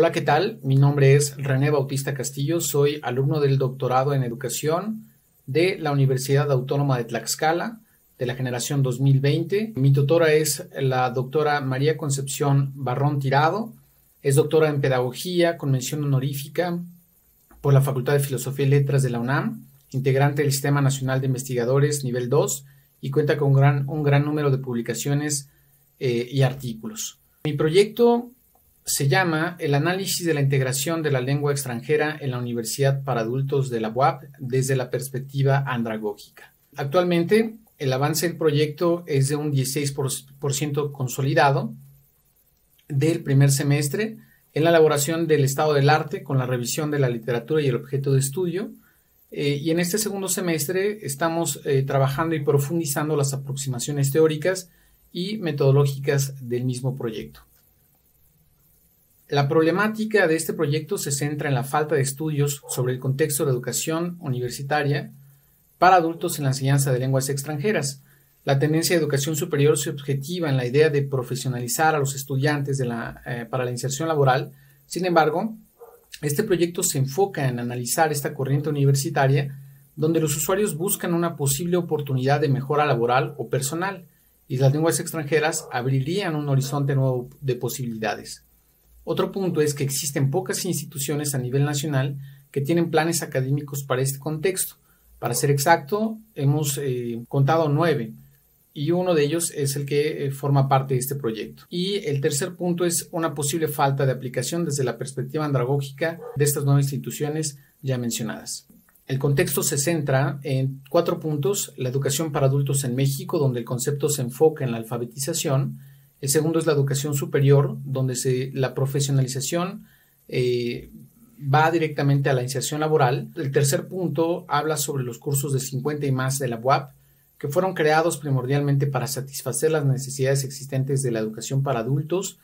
Hola, ¿qué tal? Mi nombre es René Bautista Castillo, soy alumno del doctorado en educación de la Universidad Autónoma de Tlaxcala de la generación 2020. Mi tutora es la doctora María Concepción Barrón Tirado, es doctora en pedagogía con mención honorífica por la Facultad de Filosofía y Letras de la UNAM, integrante del Sistema Nacional de Investigadores nivel 2 y cuenta con un gran número de publicaciones y artículos. Mi proyecto se llama El análisis de la integración de la lengua extranjera en la Universidad para Adultos de la BUAP desde la perspectiva andragógica. Actualmente, el avance del proyecto es de un 16% consolidado del primer semestre en la elaboración del estado del arte con la revisión de la literatura y el objeto de estudio. Y en este segundo semestre estamos trabajando y profundizando las aproximaciones teóricas y metodológicas del mismo proyecto. La problemática de este proyecto se centra en la falta de estudios sobre el contexto de la educación universitaria para adultos en la enseñanza de lenguas extranjeras. La tendencia de educación superior se objetiva en la idea de profesionalizar a los estudiantes para la inserción laboral. Sin embargo, este proyecto se enfoca en analizar esta corriente universitaria donde los usuarios buscan una posible oportunidad de mejora laboral o personal y las lenguas extranjeras abrirían un horizonte nuevo de posibilidades. Otro punto es que existen pocas instituciones a nivel nacional que tienen planes académicos para este contexto. Para ser exacto, hemos contado 9 y uno de ellos es el que forma parte de este proyecto. Y el tercer punto es una posible falta de aplicación desde la perspectiva andragógica de estas 9 instituciones ya mencionadas. El contexto se centra en 4 puntos: la educación para adultos en México, donde el concepto se enfoca en la alfabetización. El segundo es la educación superior, donde la profesionalización va directamente a la inserción laboral. El tercer punto habla sobre los cursos de 50 y más de la BUAP, que fueron creados primordialmente para satisfacer las necesidades existentes de la educación para adultos.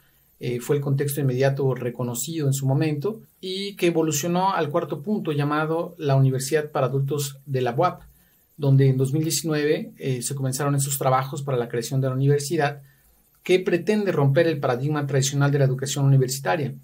Fue el contexto inmediato reconocido en su momento y que evolucionó al cuarto punto llamado la Universidad para Adultos de la BUAP, donde en 2019 se comenzaron esos trabajos para la creación de la universidad, que pretende romper el paradigma tradicional de la educación universitaria.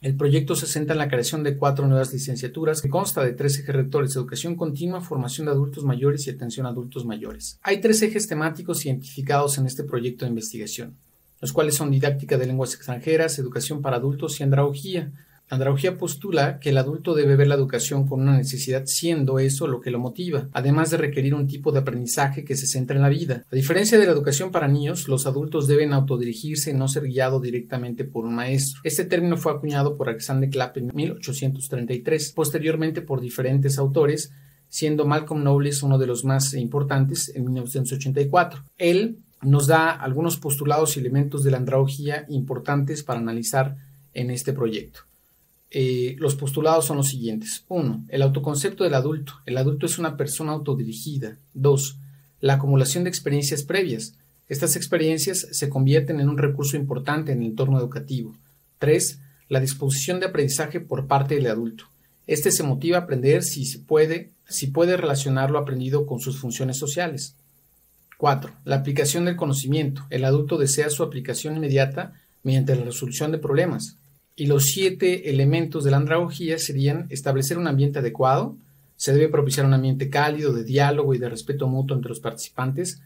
El proyecto se centra en la creación de 4 nuevas licenciaturas que consta de 3 ejes rectores: educación continua, formación de adultos mayores y atención a adultos mayores. Hay 3 ejes temáticos identificados en este proyecto de investigación, los cuales son didáctica de lenguas extranjeras, educación para adultos y andragogía. La andragogía postula que el adulto debe ver la educación con una necesidad, siendo eso lo que lo motiva, además de requerir un tipo de aprendizaje que se centra en la vida. A diferencia de la educación para niños, los adultos deben autodirigirse y no ser guiados directamente por un maestro. Este término fue acuñado por Alexander Kluge en 1833, posteriormente por diferentes autores, siendo Malcolm Knowles uno de los más importantes en 1984. Él nos da algunos postulados y elementos de la andragogía importantes para analizar en este proyecto. Los postulados son los siguientes. 1. El autoconcepto del adulto. El adulto es una persona autodirigida. 2. La acumulación de experiencias previas. Estas experiencias se convierten en un recurso importante en el entorno educativo. 3. La disposición de aprendizaje por parte del adulto. Este se motiva a aprender si puede relacionar lo aprendido con sus funciones sociales. 4. La aplicación del conocimiento. El adulto desea su aplicación inmediata mediante la resolución de problemas. Y los 7 elementos de la andragogía serían: establecer un ambiente adecuado, se debe propiciar un ambiente cálido, de diálogo y de respeto mutuo entre los participantes.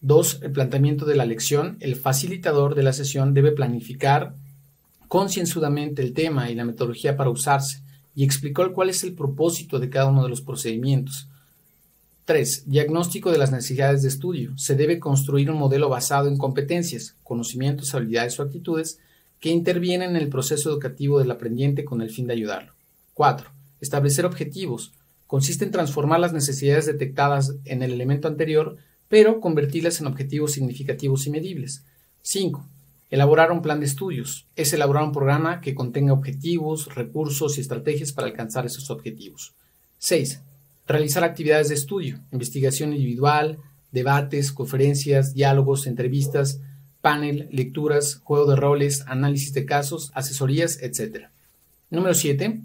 2. El planteamiento de la lección, el facilitador de la sesión debe planificar concienzudamente el tema y la metodología para usarse y explicar cuál es el propósito de cada uno de los procedimientos. 3. Diagnóstico de las necesidades de estudio, se debe construir un modelo basado en competencias, conocimientos, habilidades o actitudes que intervienen en el proceso educativo del aprendiente con el fin de ayudarlo. 4. Establecer objetivos. Consiste en transformar las necesidades detectadas en el elemento anterior, pero convertirlas en objetivos significativos y medibles. 5. Elaborar un plan de estudios. Es elaborar un programa que contenga objetivos, recursos y estrategias para alcanzar esos objetivos. 6. Realizar actividades de estudio, investigación individual, debates, conferencias, diálogos, entrevistas, panel, lecturas, juego de roles, análisis de casos, asesorías, etc. Número 7.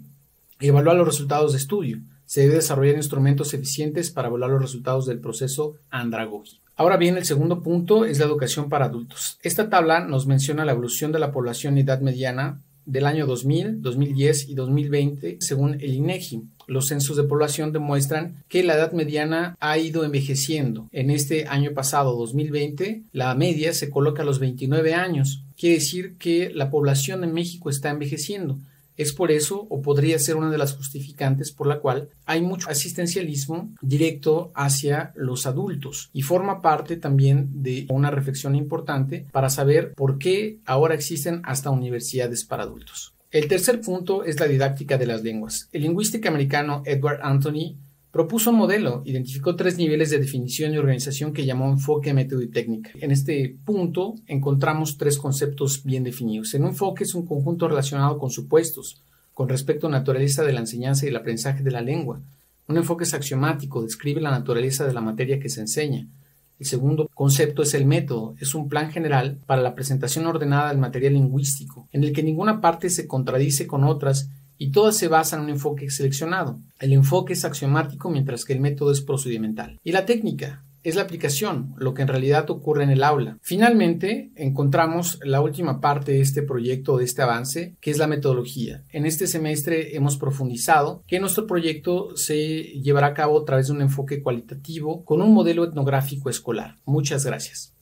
Evaluar los resultados de estudio. Se debe desarrollar instrumentos eficientes para evaluar los resultados del proceso andragógico. Ahora bien, el segundo punto es la educación para adultos. Esta tabla nos menciona la evolución de la población de edad mediana del año 2000, 2010 y 2020, según el INEGI. Los censos de población demuestran que la edad mediana ha ido envejeciendo. En este año pasado, 2020, la media se coloca a los 29 años. Quiere decir que la población en México está envejeciendo. Es por eso, o podría ser una de las justificantes por la cual hay mucho asistencialismo directo hacia los adultos, y forma parte también de una reflexión importante para saber por qué ahora existen hasta universidades para adultos. El tercer punto es la didáctica de las lenguas. El lingüista americano Edward Anthony propuso un modelo, identificó tres niveles de definición y organización que llamó enfoque, método y técnica. En este punto encontramos tres conceptos bien definidos. En un enfoque es un conjunto relacionado con supuestos, con respecto a la naturaleza de la enseñanza y el aprendizaje de la lengua. Un enfoque es axiomático, describe la naturaleza de la materia que se enseña. El segundo concepto es el método, es un plan general para la presentación ordenada del material lingüístico, en el que ninguna parte se contradice con otras y todas se basan en un enfoque seleccionado. El enfoque es axiomático, mientras que el método es procedimental. Y la técnica es la aplicación, lo que en realidad ocurre en el aula. Finalmente, encontramos la última parte de este proyecto, de este avance, que es la metodología. En este semestre hemos profundizado que nuestro proyecto se llevará a cabo a través de un enfoque cualitativo con un modelo etnográfico escolar. Muchas gracias.